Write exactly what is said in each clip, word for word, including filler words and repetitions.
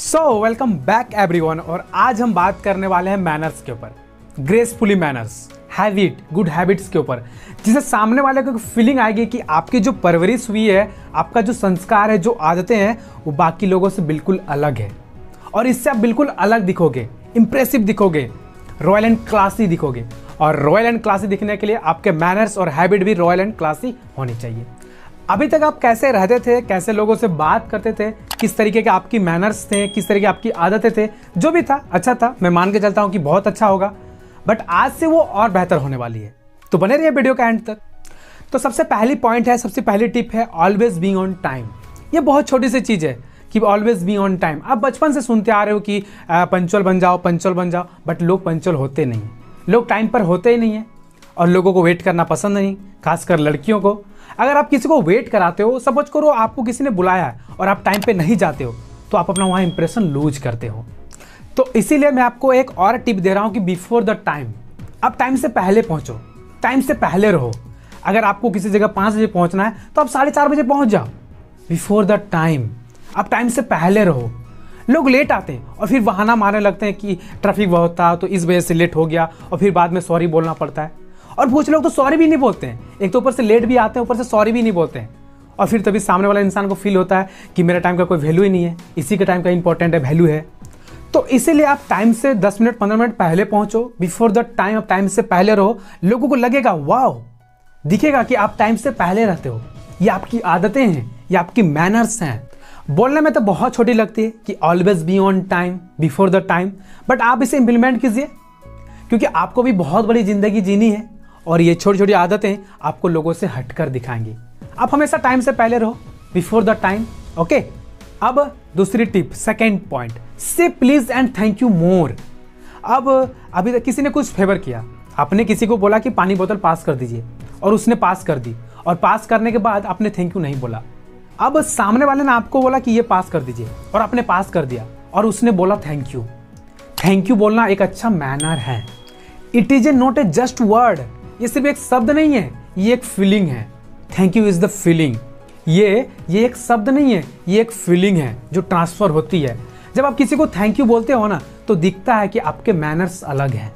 So welcome back everyone. और आज हम बात करने वाले हैं मैनर्स के ऊपर, gracefully manners, habit, good habits के ऊपर, जिससे सामने वाले को फीलिंग आएगी कि आपकी जो परवरिश हुई है, आपका जो संस्कार है, जो आदतें हैं, वो बाकी लोगों से बिल्कुल अलग है और इससे आप बिल्कुल अलग दिखोगे, इम्प्रेसिव दिखोगे, रॉयल एंड क्लासी दिखोगे। और रॉयल एंड क्लासी दिखने के लिए आपके मैनर्स और हैबिट भी रॉयल एंड क्लासी होनी चाहिए। अभी तक आप कैसे रहते थे, कैसे लोगों से बात करते थे, किस तरीके के आपकी मैनर्स थे, किस तरीके आपकी आदतें थे, जो भी था अच्छा था, मैं मान के चलता हूँ कि बहुत अच्छा होगा, बट आज से वो और बेहतर होने वाली है। तो बने रहिए वीडियो के एंड तक। तो सबसे पहली पॉइंट है, सबसे पहली टिप है ऑलवेज बीइंग ऑन टाइम। ये बहुत छोटी सी चीज़ है कि ऑलवेज बीइंग ऑन टाइम। आप बचपन से सुनते आ रहे हो कि पंचुअल बन जाओ, पंचुअल बन जाओ, बट लोग पंचुअल होते नहीं, लोग टाइम पर होते ही नहीं हैं और लोगों को वेट करना पसंद नहीं, खासकर लड़कियों को। अगर आप किसी को वेट कराते हो, सपोज करो आपको किसी ने बुलाया है और आप टाइम पे नहीं जाते हो, तो आप अपना वहाँ इंप्रेशन लूज करते हो। तो इसीलिए मैं आपको एक और टिप दे रहा हूँ कि बिफोर द टाइम आप टाइम से पहले पहुँचो, टाइम से पहले रहो। अगर आपको किसी जगह पाँच बजे पहुँचना है तो आप साढ़े चार बजे पहुँच जाओ। बिफोर द टाइम आप टाइम से पहले रहो। लोग लेट आते हैं और फिर बहाना मारने लगते हैं कि ट्रैफिक बहुत था तो इस वजह से लेट हो गया, और फिर बाद में सॉरी बोलना पड़ता है। और कुछ लोग तो सॉरी भी नहीं बोलते हैं, एक तो ऊपर से लेट भी आते हैं, ऊपर से सॉरी भी नहीं बोलते हैं। और फिर तभी सामने वाला इंसान को फील होता है कि मेरा टाइम का कोई वैल्यू ही नहीं है, इसी के टाइम का इंपॉर्टेंट है, वैल्यू है। तो इसीलिए आप टाइम से दस मिनट पंद्रह मिनट पहले पहुंचो। बिफोर द टाइम आप टाइम से पहले रहो, लोगों को लगेगा, वाओ, दिखेगा कि आप टाइम से पहले रहते हो। ये आपकी आदतें हैं, ये आपकी मैनर्स हैं। बोलने में तो बहुत छोटी लगती है कि always be on time, before the time, but आप इसे इम्प्लीमेंट कीजिए, क्योंकि आपको भी बहुत बड़ी ज़िंदगी जीनी है और ये छोटी छोटी आदतें आपको लोगों से हटकर दिखाएंगी। आप हमेशा टाइम से पहले रहो, बिफोर द टाइम। ओके, अब दूसरी tip, second point, say please and thank you more. अब अभी तक किसी ने कुछ फेवर किया, आपने किसी को बोला कि पानी बोतल पास कर दीजिए, और उसने पास कर दी, और पास करने के बाद आपने थैंक यू नहीं बोला। अब सामने वाले ने आपको बोला कि ये पास कर दीजिए, और आपने पास कर दिया, और उसने बोला थैंक यू। थैंक यू बोलना एक अच्छा मैनर है। It is a not a just word, ये सिर्फ एक शब्द नहीं है, ये एक फीलिंग है। Thank you is the feeling. ये ये एक शब्द नहीं है, ये एक फीलिंग है जो ट्रांसफर होती है। जब आप किसी को थैंक यू बोलते हो ना, तो दिखता है कि आपके मैनर्स अलग हैं।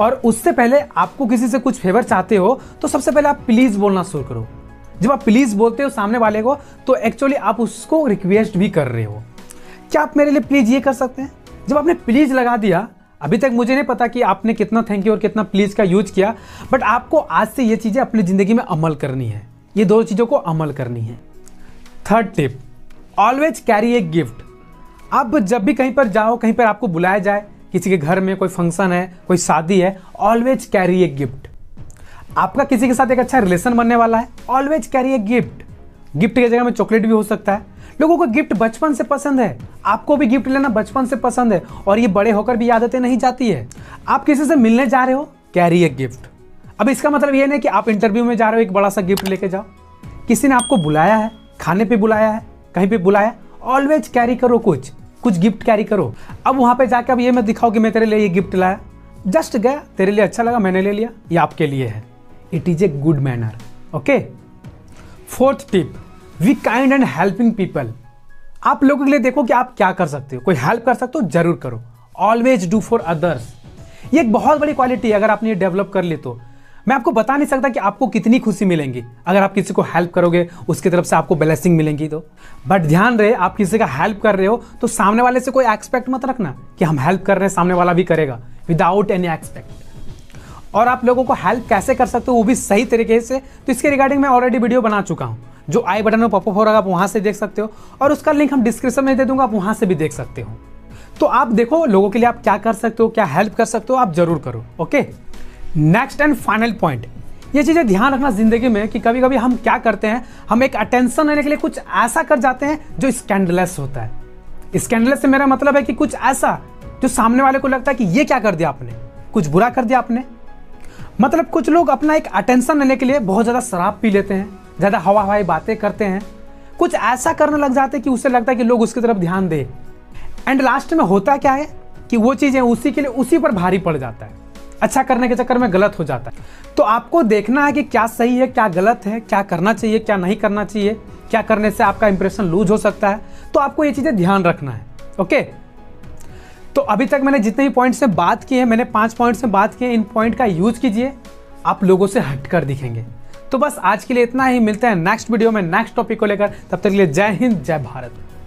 और उससे पहले आपको किसी से कुछ फेवर चाहते हो तो सबसे पहले आप प्लीज बोलना शुरू करो। जब आप प्लीज बोलते हो सामने वाले को, तो एक्चुअली आप उसको रिक्वेस्ट भी कर रहे हो, क्या आप मेरे लिए प्लीज ये कर सकते हैं। जब आपने प्लीज लगा दिया, अभी तक मुझे नहीं पता कि आपने कितना थैंक यू और कितना प्लीज़ का यूज किया, बट आपको आज से ये चीज़ें अपनी ज़िंदगी में अमल करनी है, ये दो चीज़ों को अमल करनी है। Third tip, always carry a gift. आप जब भी कहीं पर जाओ, कहीं पर आपको बुलाया जाए, किसी के घर में कोई फंक्शन है, कोई शादी है, ऑलवेज कैरी ए गिफ्ट। आपका किसी के साथ एक अच्छा रिलेशन बनने वाला है, always carry a gift. Gift की जगह में चॉकलेट भी हो सकता है। लोगों को गिफ्ट बचपन से पसंद है, आपको भी गिफ्ट लेना बचपन से पसंद है, और ये बड़े होकर भी आदतें नहीं जाती है। आप किसी से मिलने जा रहे हो, कैरी ए गिफ्ट। अब इसका मतलब ये नहीं कि आप इंटरव्यू में जा रहे हो, एक बड़ा सा गिफ्ट लेके जाओ। किसी ने आपको बुलाया है, खाने पे बुलाया है, कहीं पे बुलाया, ऑलवेज कैरी करो, कुछ कुछ गिफ्ट कैरी करो। अब वहाँ पर जाकर अब ये मत दिखाओ कि मैं तेरे लिए ये गिफ्ट लाया, जस्ट गया, तेरे लिए अच्छा लगा, मैंने ले लिया, ये आपके लिए है। It is a good manner. Okay, fourth tip, be kind and helping people. आप लोगों के लिए देखो कि आप क्या कर सकते हो, कोई हेल्प कर सकते हो जरूर करो। ऑलवेज डू फॉर अदर्स, ये एक बहुत बड़ी क्वालिटी है। अगर आपने ये डेवलप कर ली तो मैं आपको बता नहीं सकता कि आपको कितनी खुशी मिलेंगी अगर आप किसी को हेल्प करोगे, उसकी तरफ से आपको ब्लेसिंग मिलेंगी। तो बट ध्यान रहे, आप किसी का हेल्प कर रहे हो तो सामने वाले से कोई एक्सपेक्ट मत रखना कि हम हेल्प कर रहे हैं, सामने वाला भी करेगा, विदाउट एनी एक्सपेक्ट। और आप लोगों को हेल्प कैसे कर सकते हो वो भी सही तरीके से, तो इसके रिगार्डिंग मैं ऑलरेडी वीडियो बना चुका हूँ, जो आई बटन में पॉपअप हो रहा है, आप वहाँ से देख सकते हो, और उसका लिंक हम डिस्क्रिप्शन में दे दूंगा, आप वहाँ से भी देख सकते हो। तो आप देखो लोगों के लिए आप क्या कर सकते हो, क्या हेल्प कर सकते हो, आप जरूर करो। Okay, next and final point, ये चीज़ें ध्यान रखना ज़िंदगी में कि कभी कभी हम क्या करते हैं, हम एक अटेंशन लेने के लिए कुछ ऐसा कर जाते हैं जो स्कैंडलेस होता है। स्कैंडलेस से मेरा मतलब है कि कुछ ऐसा जो सामने वाले को लगता है कि ये क्या कर दिया आपने, कुछ बुरा कर दिया आपने। मतलब कुछ लोग अपना एक अटेंशन लेने के लिए बहुत ज़्यादा शराब पी लेते हैं, ज़्यादा हवा हवाई बातें करते हैं, कुछ ऐसा करने लग जाते हैं कि उसे लगता है कि लोग उसकी तरफ ध्यान दें। एंड लास्ट में होता क्या है कि वो चीज़ें उसी के लिए उसी पर भारी पड़ जाता है, अच्छा करने के चक्कर में गलत हो जाता है। तो आपको देखना है कि क्या सही है, क्या गलत है, क्या करना चाहिए, क्या नहीं करना चाहिए, क्या करने से आपका इंप्रेशन लूज हो सकता है, तो आपको ये चीज़ें ध्यान रखना है। ओके, तो अभी तक मैंने जितने भी पॉइंट से बात की है, मैंने पाँच पॉइंट से बात की है, इन पॉइंट का यूज़ कीजिए, आप लोगों से हट कर दिखेंगे। तो बस आज के लिए इतना ही, मिलते हैं नेक्स्ट वीडियो में नेक्स्ट टॉपिक को लेकर। तब तक के लिए जय हिंद, जय भारत।